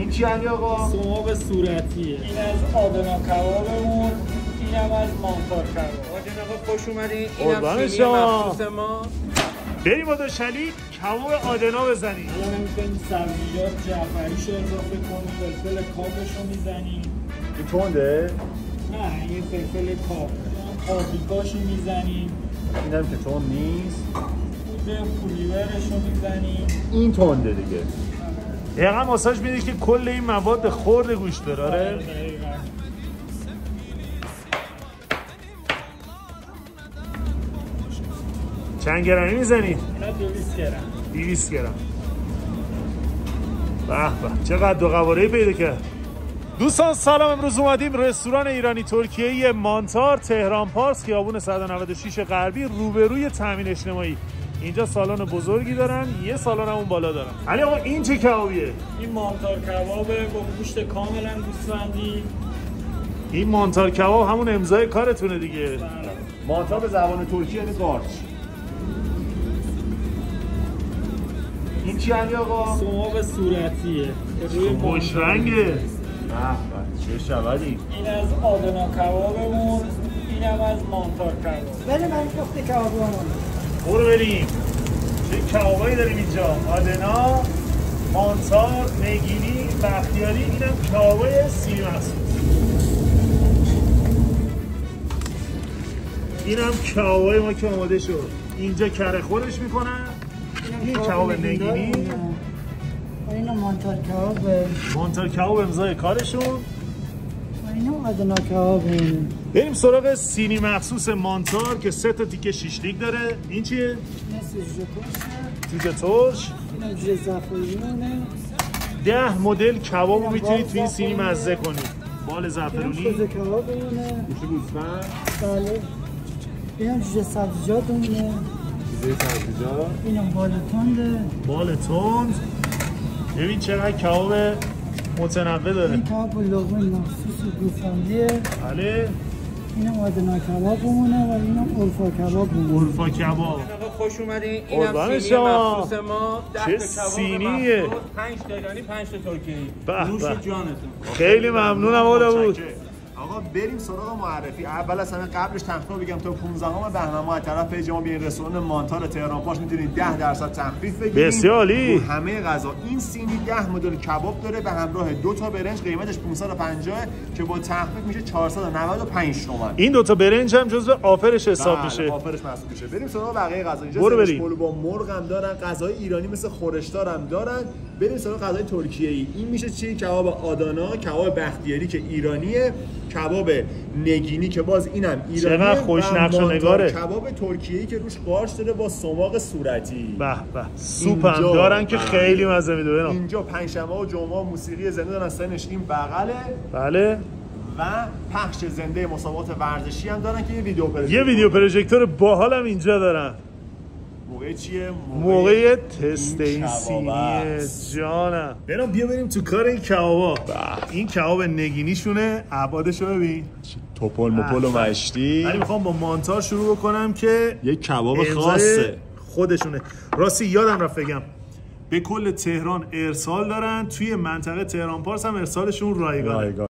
این چی یعنی آقا؟ سماغ صورتیه. این از آدانا کبابمون، این هم از مانتار کباب. آقا آقا خوش اومدین. این هم سینی مخصوص ما. بریم با شیشلیک کباب آدانا بزنیم. الان می‌کنیم سبزیجات جعفریش رو اضافه کنیم، فلفل کابش رو می‌زنیم. این تنده؟ نه، این فلفل کاب. آبیکاش رو می‌زنیم. این هم که تند نیست. پودر پولیورش رو می‌زنیم. این تنده دیگه. دقیقا ماساژ میده که کل این مواد خورد گوشت داره. آره چند گرمی میزنید؟ اینا 200 گرم. 200 گرم. به به چقدر دو قواره پیدا کرد. دوستان سلام، امروز اومدیم رستوران ایرانی ترکیه‌ای مانتار تهرانپارس خیابون 196 غربی روبروی تامین اجتماعی. اینجا سالن بزرگی دارن، یه سالن هم اون بالا دارن. علی آقا این چه کبابیه؟ این مانتار کبابه با گوشت کاملا گوسفندی. این مانتار کباب همون امضای کارتونه دیگه. بله. مانتار به زبان ترکی یعنی قارچ. این چی علی آقا؟ سماغ صورتیه. روی خوش رنگه. چه شبدی؟ این از آدانا کبابمون، این هم از مانتار کباب. بله من گفته کبابمون. برو بریم. چه کبابایی داریم اینجا؟ آدانا، مانتار، نگینی، بختیاری. اینم کبابای سینی مخصوص. اینم کبابای ما که آماده شد. اینجا کره خورش میکنن. این کباب نگینی. اینم مانتار کباب. مانتار کباب امضای کارشون. اینم آدانا کباب. بریم سراغ سینی مخصوص مانتار که 3 تا تیکه شیشلیک داره. این چیه؟ این سوژه ترش. این سوژه زعفرونیه. 10 مدل کبابو میتونید توی این سینی مزه کنید. بال زعفرونی. این سوژه کبابونه. گوشت گوسفند. بله. این سوژه سبزیجاتونه. سوژه سبزیجات. اینم بال تنده. بال تند. ببین چقدر کباب متنوع داره. این کباب لقمه مخصوص گوسفندیه. بله. اینم آدانا کبابمونه و اینم عرفا کبابمونه. عرفا کباب. آقا خوش اومدین. اینم سینی مخصوص ما. 10 تا کباب سینیه. 5 تا ایرانی، 5 تا ترکی. نوش جانتون. خیلی ممنونم آقا بود. آقا بریم سراغ معرفی. اول از همه قبلش تخفیف بگم تا 15 بهمن ما از طرف پیج ما بیاین رستوران مانتار تهرانپارس میتونید 10% تخفیف بگیرید. بسیار عالی. همه غذا این سینی 10 مدل کباب داره به همراه 2 تا برنج قیمتش 550 که با تخفیف میشه 495 تومان. این 2 تا برنج هم جزو آفرش حساب میشه. آفرش محسوب میشه. بریم سراغ بقیه غذا. اینجا پلو با مرغ هم دارن، غذای ایرانی مثل خورشدار هم دارن. بریم سراغ غذای ترکیه ای. این میشه چی؟ کباب آدانا، کباب بختیاری که ایرانیه، کباب نگینی که باز اینم ایرانیه، خوش نقش و نگاره، کباب ترکیه‌ای که روش قارچ داره با سماغ صورتی. به به سوپ هم دارن که خیلی مزه میده. اینجا پنجشنبه و جمعه موسیقی زنده دارن، سنش این بغله. بله و پخش زنده مسابقات ورزشی هم دارن که یه ویدیو پروژکتور باحال هم اینجا دارن. موقع چیه؟ موقع تست این سینیه جانم. برام بیا بریم تو کار این کبابا. این کباب نگینیشونه، عبادشو ببین. توپل مپل و مشتی. ولی میخوام با مانتار شروع بکنم که یه کباب خاصه خودشونه. راستی یادم رفت بگم به کل تهران ارسال دارن، توی منطقه تهرانپارس هم ارسالشون رایگانه.